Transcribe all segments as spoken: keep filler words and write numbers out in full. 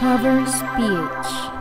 CoversPH.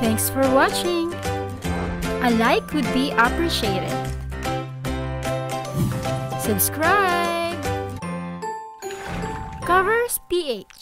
Thanks for watching! A like would be appreciated. Subscribe! CoversPH.